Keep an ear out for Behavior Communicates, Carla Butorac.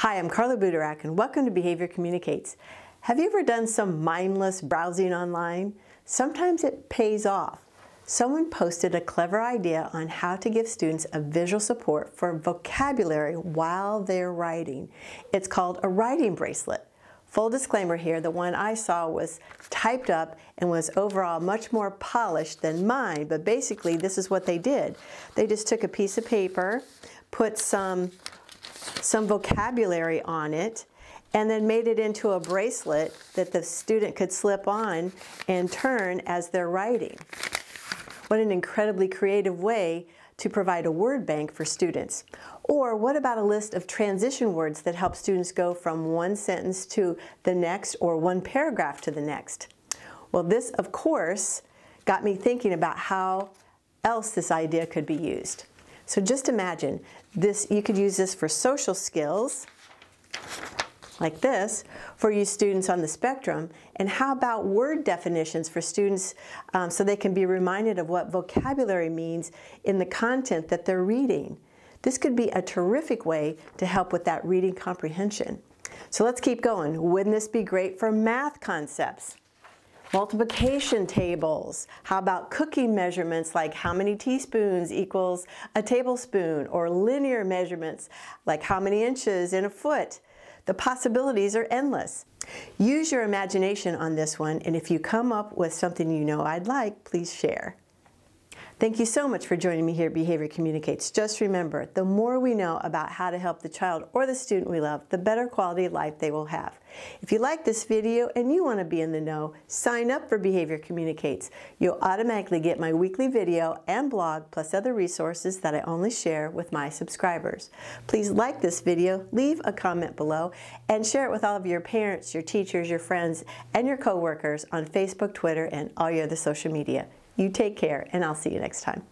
Hi, I'm Carla Butorac and welcome to Behavior Communicates. Have you ever done some mindless browsing online? Sometimes it pays off. Someone posted a clever idea on how to give students a visual support for vocabulary while they're writing. It's called a writing bracelet. Full disclaimer here, the one I saw was typed up and was overall much more polished than mine, but basically this is what they did. They just took a piece of paper, put some vocabulary on it, and then made it into a bracelet that the student could slip on and turn as they're writing. What an incredibly creative way to provide a word bank for students. Or what about a list of transition words that help students go from one sentence to the next or one paragraph to the next? Well, this, of course, got me thinking about how else this idea could be used. So just imagine, you could use this for social skills, like this, for you students on the spectrum. And how about word definitions for students so they can be reminded of what vocabulary means in the content that they're reading? This could be a terrific way to help with that reading comprehension. So let's keep going. Wouldn't this be great for math concepts? Multiplication tables. How about cooking measurements like how many teaspoons equals a tablespoon, or linear measurements like how many inches in a foot? The possibilities are endless. Use your imagination on this one, and if you come up with something you know I'd like, please share. Thank you so much for joining me here at Behavior Communicates. Just remember, the more we know about how to help the child or the student we love, the better quality of life they will have. If you like this video and you want to be in the know, sign up for Behavior Communicates. You'll automatically get my weekly video and blog, plus other resources that I only share with my subscribers. Please like this video, leave a comment below, and share it with all of your parents, your teachers, your friends, and your coworkers on Facebook, Twitter, and all your other social media. You take care, and I'll see you next time.